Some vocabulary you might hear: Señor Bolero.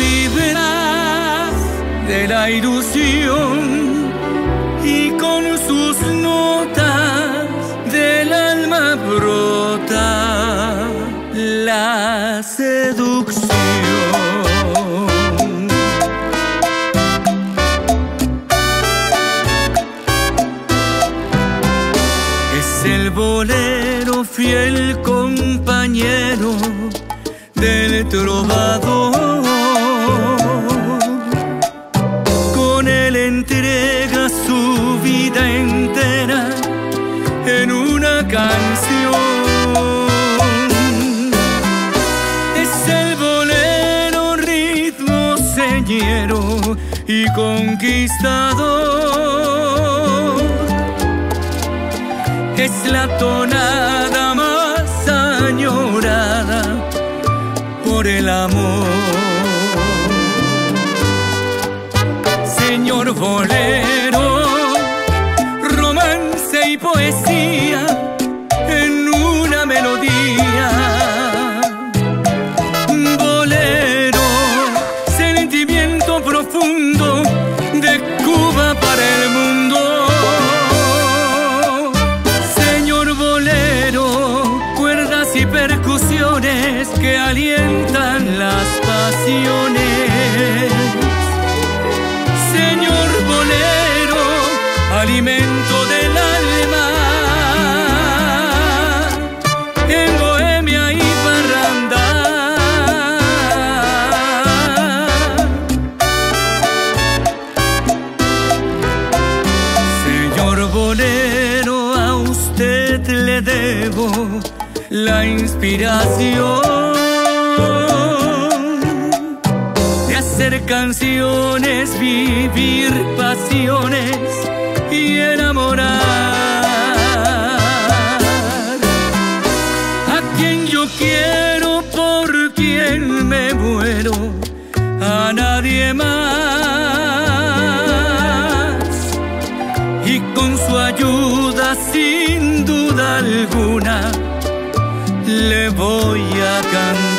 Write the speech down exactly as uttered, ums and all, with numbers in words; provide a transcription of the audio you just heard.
fibras de la ilusión y con sus notas del alma brota la seducción. Es el bolero, fiel compañero del trovador. Con él entrega su vida entera en una canción. Es el bolero, ritmo señero y conquistador. Es la tonada más añorada por el amor. Señor bolero, romance y poesía en una melodía. Bolero, sentimiento profundo de Cuba para el mundo. Señor bolero, cuerdas y percusiones que alientan las pasiones. Alimento del alma en bohemia y parranda. Señor bolero, a usted le debo la inspiración de hacer canciones, vivir pasiones y enamorar a quien yo quiero, por quien me muero, a nadie más. Y con su ayuda, sin duda alguna, le voy a cantar.